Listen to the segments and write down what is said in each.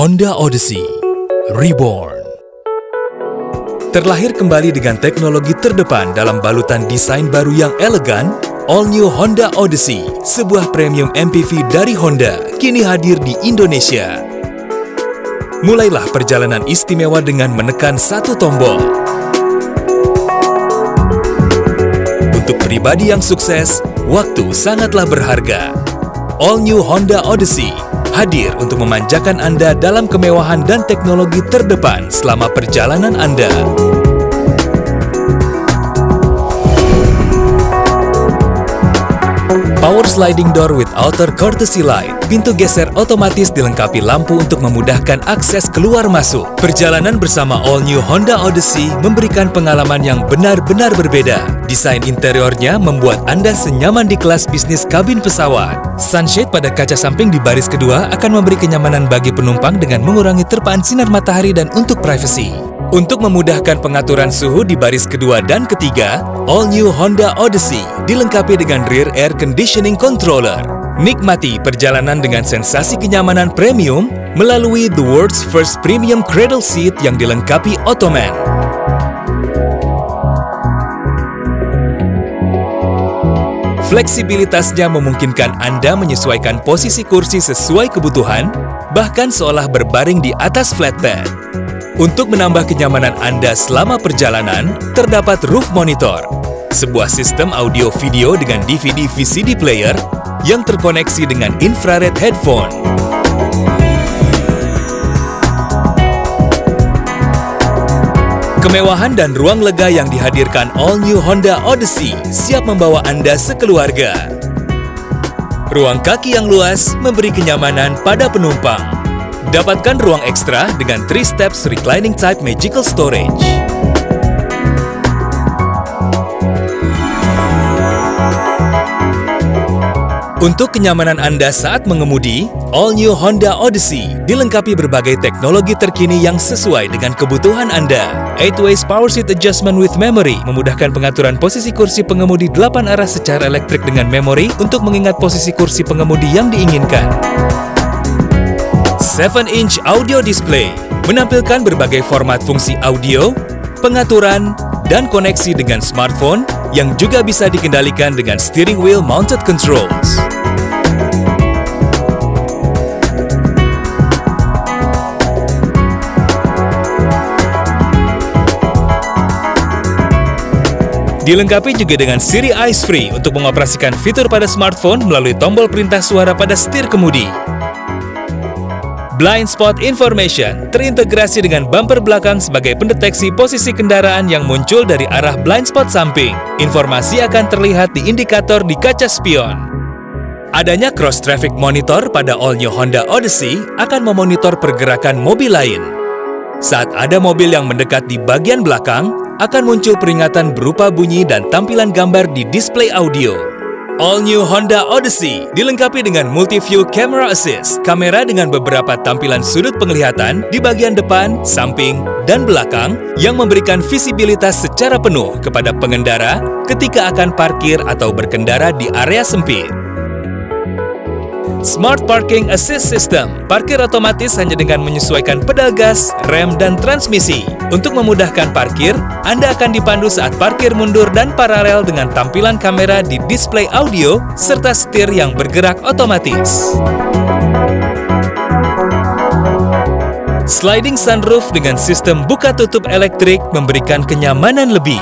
Honda Odyssey Reborn. Terlahir kembali dengan teknologi terdepan dalam balutan desain baru yang elegan, All New Honda Odyssey, sebuah premium MPV dari Honda, kini hadir di Indonesia. Mulailah perjalanan istimewa dengan menekan satu tombol. Untuk pribadi yang sukses, waktu sangatlah berharga. All New Honda Odyssey hadir untuk memanjakan Anda dalam kemewahan dan teknologi terdepan selama perjalanan Anda. Power sliding door with outer courtesy light. Pintu geser otomatis dilengkapi lampu untuk memudahkan akses keluar masuk. Perjalanan bersama All New Honda Odyssey memberikan pengalaman yang benar-benar berbeda. Desain interiornya membuat Anda senyaman di kelas bisnis kabin pesawat. Sunshade pada kaca samping di baris kedua akan memberi kenyamanan bagi penumpang dengan mengurangi terpaan sinar matahari dan untuk privasi. Untuk memudahkan pengaturan suhu di baris kedua dan ketiga, All New Honda Odyssey dilengkapi dengan rear air conditioning controller. Nikmati perjalanan dengan sensasi kenyamanan premium melalui the world's first premium cradle seat yang dilengkapi ottoman. Fleksibilitasnya memungkinkan Anda menyesuaikan posisi kursi sesuai kebutuhan, bahkan seolah berbaring di atas flatbed. Untuk menambah kenyamanan Anda selama perjalanan, terdapat Roof Monitor, sebuah sistem audio video dengan DVD-VCD player yang terkoneksi dengan infrared headphone. Kemewahan dan ruang lega yang dihadirkan All New Honda Odyssey siap membawa Anda sekeluarga. Ruang kaki yang luas memberi kenyamanan pada penumpang. Dapatkan ruang ekstra dengan 3 steps reclining type magical storage. Untuk kenyamanan Anda saat mengemudi, All New Honda Odyssey dilengkapi berbagai teknologi terkini yang sesuai dengan kebutuhan Anda. 8-way power seat adjustment with memory memudahkan pengaturan posisi kursi pengemudi 8 arah secara elektrik dengan memori untuk mengingat posisi kursi pengemudi yang diinginkan. 7-inch audio display menampilkan berbagai format fungsi audio, pengaturan, dan koneksi dengan smartphone yang juga bisa dikendalikan dengan steering wheel mounted controls. Dilengkapi juga dengan Siri Eyes Free untuk mengoperasikan fitur pada smartphone melalui tombol perintah suara pada setir kemudi. Blind spot information terintegrasi dengan bumper belakang sebagai pendeteksi posisi kendaraan yang muncul dari arah blind spot samping. Informasi akan terlihat di indikator di kaca spion. Adanya cross traffic monitor pada All New Honda Odyssey akan memonitor pergerakan mobil lain. Saat ada mobil yang mendekat di bagian belakang, akan muncul peringatan berupa bunyi dan tampilan gambar di display audio. All New Honda Odyssey dilengkapi dengan Multi View Camera Assist, kamera dengan beberapa tampilan sudut penglihatan di bagian depan, samping, dan belakang yang memberikan visibilitas secara penuh kepada pengendara ketika akan parkir atau berkendara di area sempit. Smart Parking Assist System, parkir otomatis hanya dengan menyesuaikan pedal gas, rem, dan transmisi. Untuk memudahkan parkir, Anda akan dipandu saat parkir mundur dan paralel dengan tampilan kamera di display audio serta setir yang bergerak otomatis. Sliding sunroof dengan sistem buka-tutup elektrik memberikan kenyamanan lebih.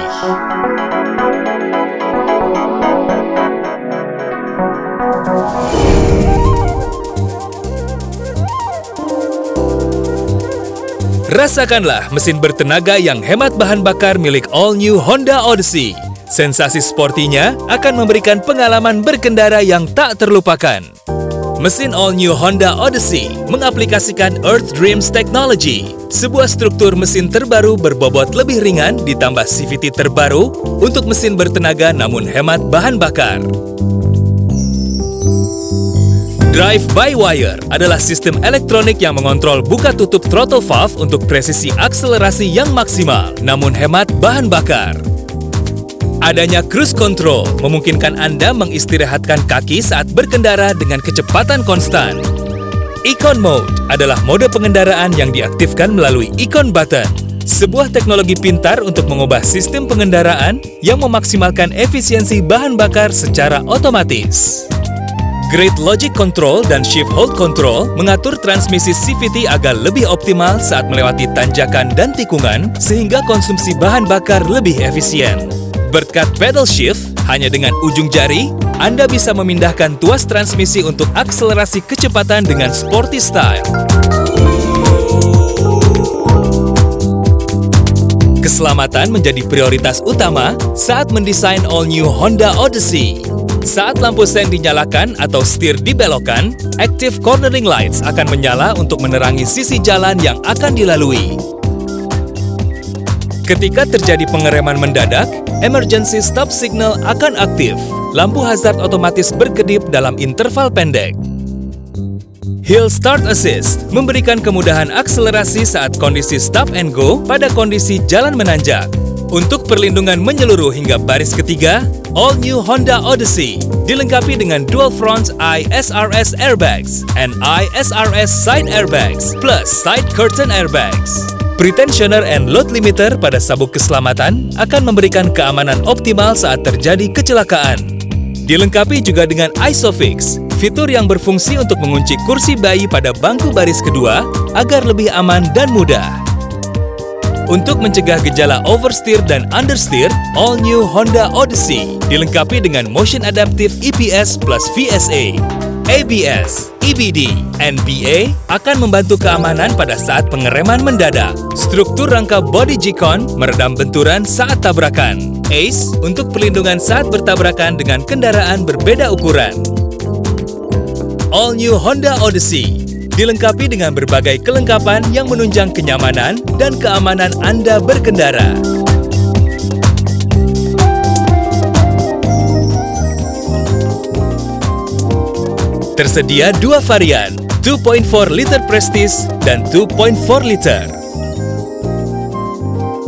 Rasakanlah mesin bertenaga yang hemat bahan bakar milik All New Honda Odyssey. Sensasi sportinya akan memberikan pengalaman berkendara yang tak terlupakan. Mesin All New Honda Odyssey mengaplikasikan Earth Dreams Technology, sebuah struktur mesin terbaru berbobot lebih ringan ditambah CVT terbaru untuk mesin bertenaga namun hemat bahan bakar. Drive-by-Wire adalah sistem elektronik yang mengontrol buka-tutup throttle valve untuk presisi akselerasi yang maksimal, namun hemat bahan bakar. Adanya Cruise Control memungkinkan Anda mengistirahatkan kaki saat berkendara dengan kecepatan konstan. Icon Mode adalah mode pengendaraan yang diaktifkan melalui icon button, sebuah teknologi pintar untuk mengubah sistem pengendaraan yang memaksimalkan efisiensi bahan bakar secara otomatis. Great Logic Control dan Shift Hold Control mengatur transmisi CVT agar lebih optimal saat melewati tanjakan dan tikungan sehingga konsumsi bahan bakar lebih efisien. Berkat Pedal Shift, hanya dengan ujung jari, Anda bisa memindahkan tuas transmisi untuk akselerasi kecepatan dengan sporty style. Keselamatan menjadi prioritas utama saat mendesain all-new Honda Odyssey. Saat lampu sen dinyalakan atau setir dibelokkan, Active Cornering Lights akan menyala untuk menerangi sisi jalan yang akan dilalui. Ketika terjadi pengereman mendadak, Emergency Stop Signal akan aktif. Lampu hazard otomatis berkedip dalam interval pendek. Hill Start Assist memberikan kemudahan akselerasi saat kondisi stop and go pada kondisi jalan menanjak. Untuk perlindungan menyeluruh hingga baris ketiga, all new Honda Odyssey dilengkapi dengan Dual Front ISRS Airbags and ISRS Side Airbags plus Side Curtain Airbags. Pretensioner and Load Limiter pada sabuk keselamatan akan memberikan keamanan optimal saat terjadi kecelakaan. Dilengkapi juga dengan ISOFIX, fitur yang berfungsi untuk mengunci kursi bayi pada bangku baris kedua agar lebih aman dan mudah. Untuk mencegah gejala oversteer dan understeer, all new Honda Odyssey dilengkapi dengan Motion Adaptive EPS plus VSA. ABS, EBD, NBA akan membantu keamanan pada saat pengereman mendadak. Struktur rangka bodi G-con meredam benturan saat tabrakan. ACE untuk perlindungan saat bertabrakan dengan kendaraan berbeda ukuran. All new Honda Odyssey dilengkapi dengan berbagai kelengkapan yang menunjang kenyamanan dan keamanan Anda berkendara. Tersedia dua varian, 2.4 liter Prestige dan 2.4 liter.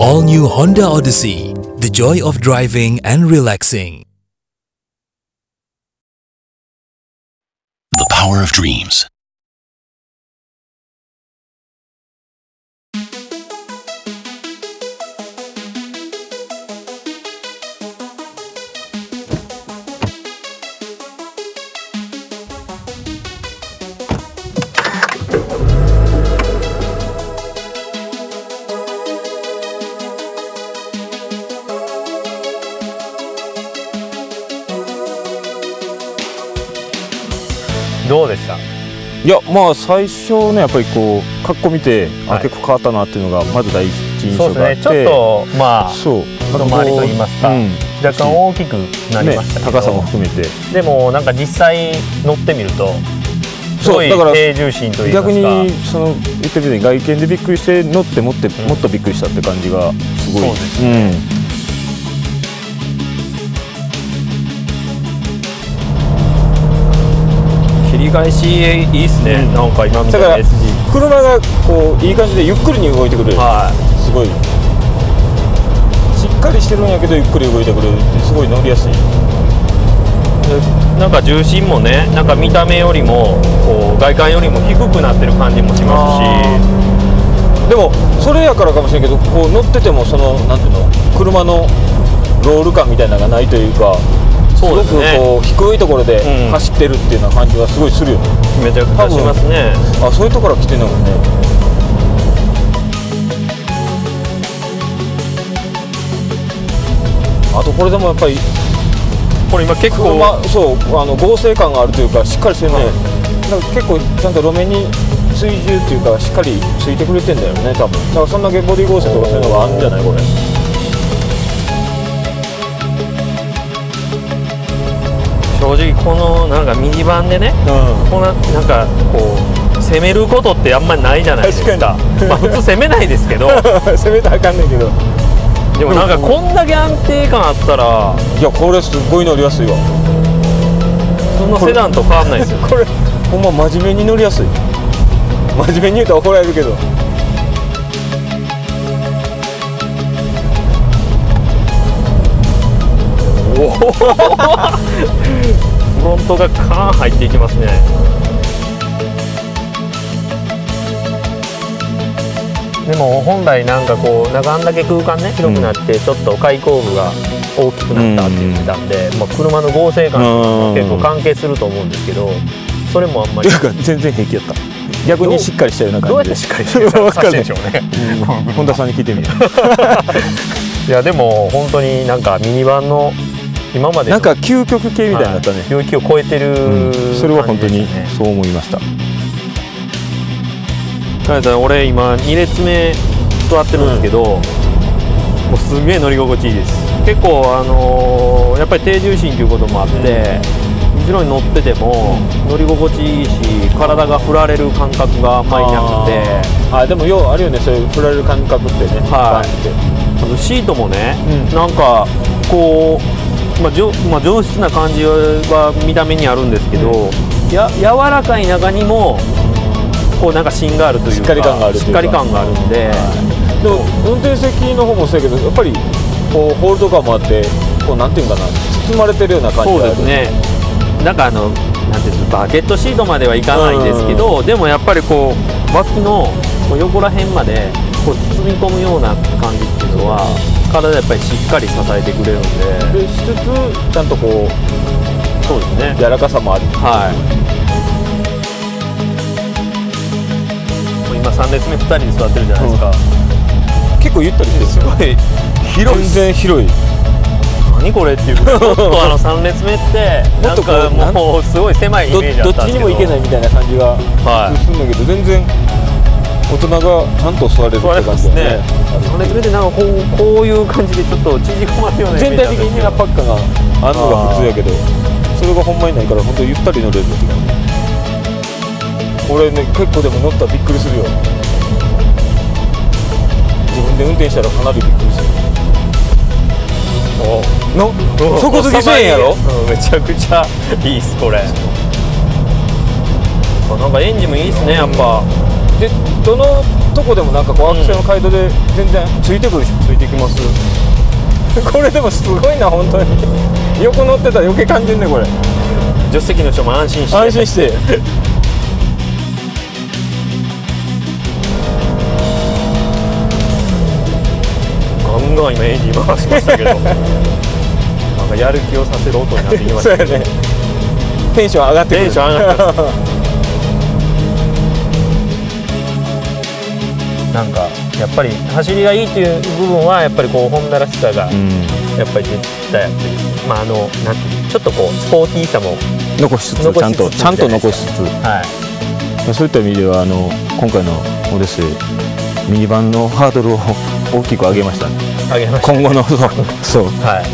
All new Honda Odyssey, the joy of driving and relaxing. The power of dreams.どうでした？いや、まあ最初ねやっぱりこう格好見て、はい、結構変わったなっていうのがまず第一印象があって、そうですね、ちょっとまあ外回りといいますか、うん、若干大きくなりましたけど、ね、高さも含めてでもなんか実際乗ってみるとすごい低重心といいますか、逆にその言ってみて外見でびっくりして乗ってもっとびっくりしたって感じがすごい、そうですね、うん、返しいいですね、うん、なんか今みたいな SG 車がこういい感じでゆっくりに動いてくれる、はい、すごいしっかりしてるんやけどゆっくり動いてくれるってすごい乗りやすい。なんか重心もね、なんか見た目よりもこう外観よりも低くなってる感じもしますし、でもそれやからかもしれんけどこう乗っててもそのなんていうの車のロール感みたいなのがないというか。そうですね、すごくこう低いところで走ってるっていうような感じはすごいするよね、うん、めちゃくちゃしますね。あ、そういうところから来てんだもんね。あとこれでもやっぱりこれ今結構そう剛性感があるというかしっかりしてるね、はい、結構ちゃんと路面に追従っていうかしっかりついてくれてんだよね多分。だからそんだけボディ剛性とかそういうのがあるんじゃないこれ。正直このなんかミニバンでね、うん、なんかこう攻めることってあんまりないじゃないですか。まあ普通攻めないですけど攻めたらあかんねんけど、でもなんかこんだけ安定感あったら、いやこれすごい乗りやすいわ。そんなセダンと変わんないですよこれほんま真面目に乗りやすい。真面目に言うと怒られるけどフロントがカーン入っていきますね。でも本来なんかこうあんだけ空間ね広くなってちょっと開口部が大きくなったって言ってたんで、まあ、車の剛性感と結構関係すると思うんですけど、それもあんまり全然平気だった。逆にしっかりしたような感じで、どうやってしっかりしてるか分かんないでしょうね。本田さんに聞いてみよう。いやでも本当になんかミニバンの今までなんか究極系みたいになったね。領域を超えてる、それは本当にそう思いました。金さん、俺今2列目座ってるんですけど、もうすげえ乗り心地いいです。結構やっぱり低重心ということもあって。後ろに乗ってても乗り心地いいし、体が振られる感覚があんまりなくて、あでもようあるよね、そういう振られる感覚ってね。はい、あとシートもね、なんかこう、上質な感じは見た目にあるんですけど、柔らかい中にもこうなんか芯があるというか、しっかり感があるんで、でも運転席の方もそうやけど、やっぱりこうホールド感もあって、こうなんていうかな、包まれてるような感じがある。そうですね。なんかなんていうんですか、バケットシートまではいかないんですけど、でもやっぱりこう脇の横ら辺までこう包み込むような感じっていうのは体やっぱりしっかり支えてくれるんで、でしつつちゃんとこう、そうですね、柔らかさもある。はい、もう今3列目2人で座ってるじゃないですか、結構ゆったりしてる、すごい広い、全然広い。何これっていう、ちょっと3列目ってなんかもうすごい狭いイメージだったんですけど、どっちにも行けないみたいな感じがするんだけど、全然大人がちゃんと座れるって感じだね。3列目でなんかこういう感じでちょっと縮こまるよね、全体的に圧迫感があるのが普通やけど、それがほんまにないから本当ゆったり乗れるって感じ。俺ね、結構でも乗ったらびっくりするよ、自分で運転したらかなりびっくりする。の底付きせえへんやろ、めちゃくちゃいいっすこれ。なんかエンジンもいいっすね、やっぱ。でどのとこでもなんかこうアクセルの回路で全然ついてくるし、ついてきます。これでもすごいな本当に、横乗ってたら余計感じるねこれ。助手席の人も安心して、安心して今エンジン回しましたけど、なんかやる気をさせる音になってきましたけど、ね、テンション上がってくる、テンション上がってなんかやっぱり走りがいいっていう部分はやっぱりこうホンダらしさがやっぱり絶対あって、まあなんていうちょっとこうスポーティーさも残しつつ、ちゃんと残しつつ、はい、そういった意味では今回のオデッセイミニバンのハードルを大きく上げましたね。今後のそう、はい。